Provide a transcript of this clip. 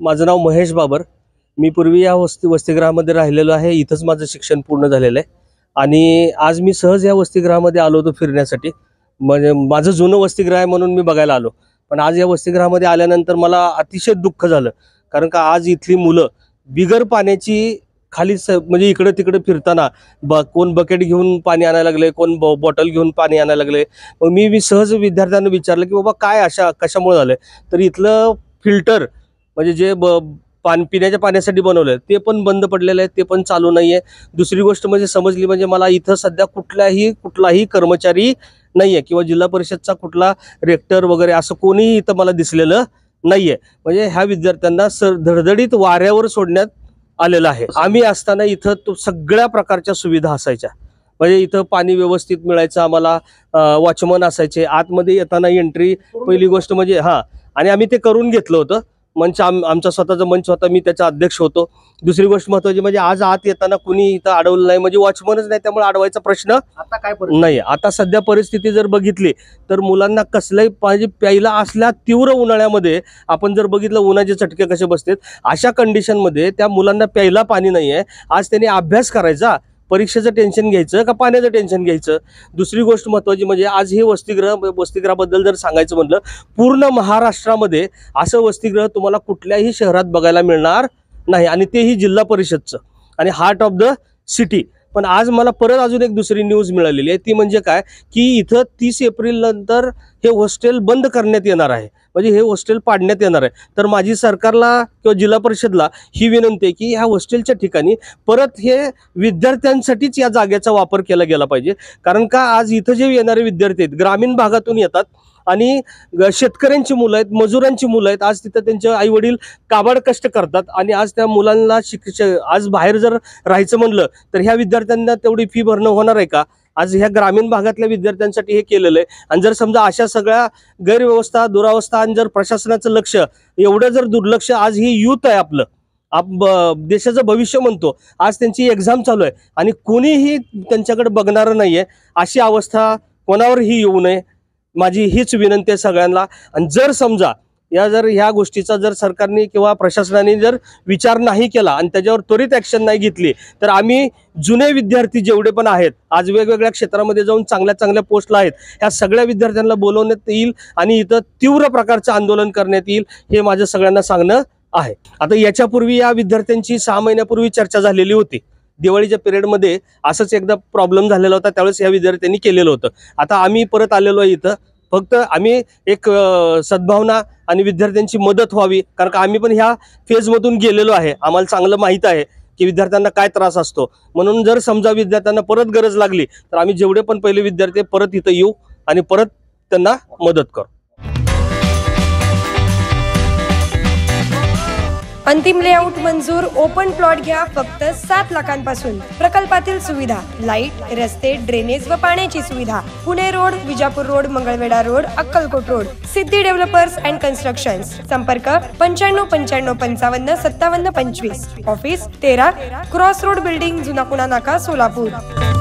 माझं नाव महेश बाबर। मी पूर्वी या वसतिगृहामध्ये राहिलेलो आहे। इथंच माझं शिक्षण पूर्ण झालेलं आहे आणि आज मी सहज या वसतिगृहामध्ये आलो होतो फिरण्यासाठी। म्हणजे माझं जुनं वसतिगृह आहे म्हणून मी बघायला आलो, पण आज या वसतिगृहामध्ये आल्यानंतर मला अतिशय दुःख झालं, कारण का आज इथली मुलं बिगर पाण्याची खाली म्हणजे इकडे तिकडे फिरताना कोण बकेट घेऊन पाणी आणायला लागले, कोण बॉटल घेऊन पाणी आणायला लागले। मग मी सहज विद्यार्थ्यांना विचारलं की बाबा काय अशा कशामुळे झालं, तर इथलं फिल्टर म्हणजे जे पिण्याच्या पाण्यासाठी बनवलंय ते पण बंद पडलेलं आहे, ते पण चालू नाहीये। दुसरी गोष्ट म्हणजे समजली म्हणजे मला इथं सध्या कुठलाही कर्मचारी नाहीये किंवा जिल्हा परिषदचा कुठला रेक्टर वगैरे असं कोणीही इथं मला दिसलेलं नाहीये। म्हणजे ह्या विद्यार्थ्यांना धडधडीत वाऱ्यावर सोडण्यात आलेलं आहे। आम्ही असताना इथं सगळ्या प्रकारच्या सुविधा असायच्या, म्हणजे इथं पाणी व्यवस्थित मिळायचं, आम्हाला वॉचमन असायचे, आतमध्ये येताना एंट्री पहिली गोष्ट म्हणजे आणि आम्ही ते करून घेतलं होतं। मंच आमचा स्वतःचा मंच होता, मी त्याचा अध्यक्ष होतो। दुसरी गोष्ट महत्त्वाची म्हणजे आज आत येताना कुणी इथं अडवलं नाही, म्हणजे वॉचमनच नाही, त्यामुळे अडवायचा प्रश्न आता काय नाही। आता सध्या परिस्थिती जर बघितली तर मुलांना कसलंही पाणी प्यायला असल्या तीव्र उन्हाळ्यामध्ये आपण जर बघितलं उन्हाचे चटके कसे बसतात, अशा कंडिशनमध्ये त्या मुलांना प्यायला पाणी नाही आहे। आज त्यांनी अभ्यास करायचा, परीक्षेचं टेन्शन घ्यायचं का पाण्याचं टेन्शन घ्यायचं? दुसरी गोष्ट महत्त्वाची म्हणजे आज हे वसतिगृहाबद्दल जर सांगायचं म्हटलं, पूर्ण महाराष्ट्रामध्ये असं वसतिगृह तुम्हाला कुठल्याही शहरात बघायला मिळणार नाही, आणि तेही जिल्हा परिषदचं आणि हार्ट ऑफ द सिटी। पण आज मला परत अजून एक दुसरी न्यूज मिळालेली आहे, ती म्हणजे काय की इथं 30 एप्रिल नंतर हे हॉस्टेल बंद करण्यात येणार आहे, म्हणजे हे हॉस्टेल पाडण्यात येणार आहे। तर माझी सरकारला किंवा जिल्हा परिषदला ही विनंती आहे की ह्या हॉस्टेलच्या ठिकाणी परत हे विद्यार्थ्यांसाठीच या जागेचा वापर केला गेला पाहिजे, कारण का आज इथं जे येणारे विद्यार्थी आहेत ग्रामीण भागातून येतात आणि शेतकऱ्यांची मुलं आहेत, मजुरांची मुलं आहेत। आज तिथं त्यांचे आईवडील काबाड कष्ट करतात आणि आज त्या मुलांना आज बाहेर जर राहायचं म्हणलं तर ह्या विद्यार्थ्यांना तेवढी फी भरणं होणार आहे का? आज ह्या ग्रामीण भागातल्या विद्यार्थ्यांसाठी हे केलेलं आहे, आणि जर समजा अशा सगळ्या गैरव्यवस्था दुरावस्था आणि जर प्रशासनाचं लक्ष एवढं जर दुर्लक्ष, आज ही यूथ आहे आपलं, देशाचं भविष्य म्हणतो, आज त्यांची एक्झाम चालू आहे आणि कोणीही त्यांच्याकडे बघणारं नाही आहे। अशी अवस्था कोणावरही येऊ नये, माझी हीच विनंती आहे सगळ्यांना। आणि जर समजा ह्या गोष्टीचा जर सरकारने किंवा प्रशासनाने जर विचार नाही केला आणि त्याच्यावर त्वरित ऍक्शन नाही घेतली तर आम्ही जुने विद्यार्थी जेवढे पण आहेत आज वेगवेगळ्या क्षेत्रामध्ये जाऊन चांगल्या चांगल्या पोस्टला आहेत, ह्या सगळ्या विद्यार्थ्यांना बोलवण्यात येईल आणि इथं तीव्र प्रकारचं आंदोलन करण्यात येईल, हे माझं सगळ्यांना सांगणं आहे। आता याच्यापूर्वी या विद्यार्थ्यांची 6 महिन्यापूर्वी चर्चा झालेली होती, दिवाळीच्या पिरियडमध्ये असंच एकदा प्रॉब्लेम झालेला होता, त्यावेळेस या विद्यार्थ्यांनी केलेलं होतं। आता आम्ही परत आलेलो आहे इथं, फक्त आम्ही एक सद्भावना आणि विद्यार्थ्यांची मदत व्हावी, कारण का आम्ही पण ह्या फेजमधून गेलेलो आहे, आम्हाला चांगलं माहीत आहे की विद्यार्थ्यांना काय त्रास असतो। म्हणून जर समजा विद्यार्थ्यांना परत गरज लागली तर आम्ही जेवढे पण पहिले विद्यार्थी परत इथं येऊ आणि परत त्यांना मदत करू। अंतिम लेआउट मंजूर, ओपन प्लॉट घ्या फक्त 7 लाखांपासून। प्रकल्पातील सुविधा लाईट, रस्ते, ड्रेनेज व पाण्याची सुविधा। Pune road, Vijapur road, Mangalvedha road, Akkalkot road. Siddhi developers and construction. संपर्क 95 95 55 57 25। ऑफिस 13 क्रॉस रोड बिल्डिंग, जुना पुणा नाका, सोलापूर।